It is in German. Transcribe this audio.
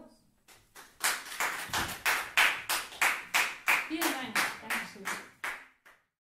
raus. Vielen Dank. Dankeschön.